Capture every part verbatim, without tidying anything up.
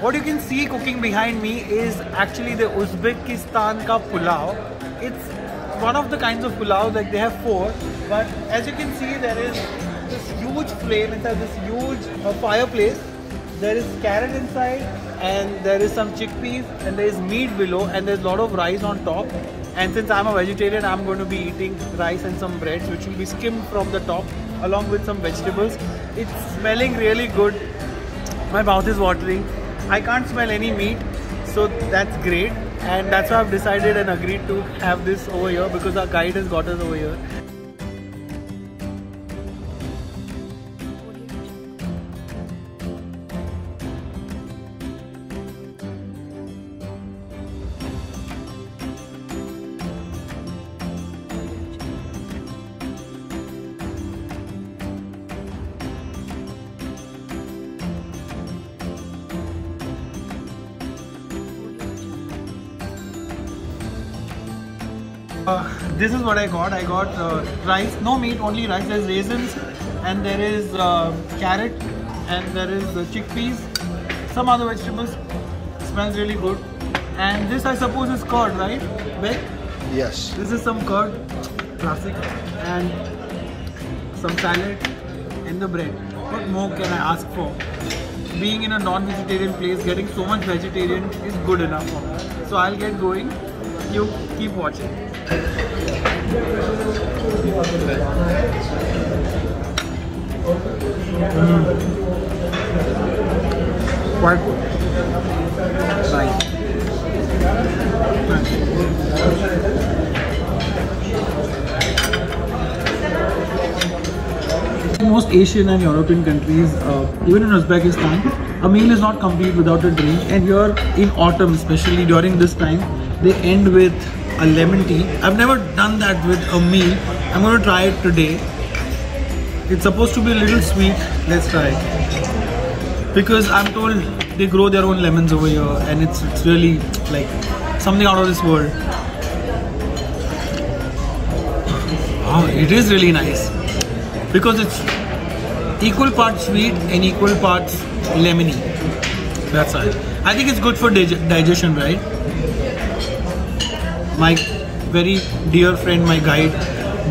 What you can see cooking behind me is actually the Uzbekistan ka pulao. It's one of the kinds of pulao, like they have four, but as you can see there is this huge flame inside this huge uh, fireplace. There is carrot inside and there is some chickpeas and there is meat below and there's a lot of rice on top. And since I'm a vegetarian, I'm going to be eating rice and some breads which will be skimmed from the top along with some vegetables. It's smelling really good. My mouth is watering. I can't smell any meat, so that's great. And that's why I've decided and agreed to have this over here because our guide has got us over here. Uh, this is what I got. I got uh, rice, no meat, only rice. There's raisins and there is uh, carrot and there is uh, chickpeas, some other vegetables. Smells really good. And this I suppose is curd, right, Bek? Yes. This is some curd, classic, and some salad and the bread. What more can I ask for? Being in a non-vegetarian place, getting so much vegetarian is good enough for me. So I'll get going. You keep watching. Mm. Quite good. Nice. Nice. In most Asian and European countries, uh, even in Uzbekistan, a meal is not complete without a drink, and here in autumn, especially during this time, they end with a lemon tea. I've never done that with a meal. I'm going to try it today. It's supposed to be a little sweet. Let's try it. Because I'm told they grow their own lemons over here, and it's, it's really like something out of this world. Wow, it is really nice. Because it's equal parts sweet and equal parts lemony. That's all. I think it's good for dig digestion, right? My very dear friend, my guide,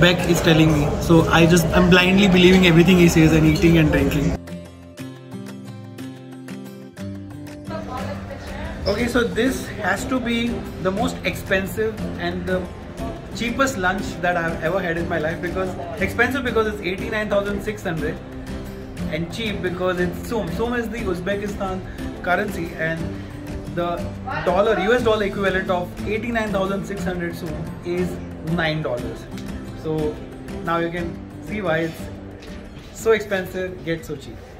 Bek, is telling me. So I just, I'm blindly believing everything he says and eating and drinking. Okay, so this has to be the most expensive and the cheapest lunch that I've ever had in my life, because expensive because it's eighty-nine thousand six hundred. And cheap because it's Soom. Soom is the Uzbekistan currency and the dollar, U S dollar equivalent of eighty-nine thousand six hundred Soom is nine dollars. So now you can see why it's so expensive, yet so cheap.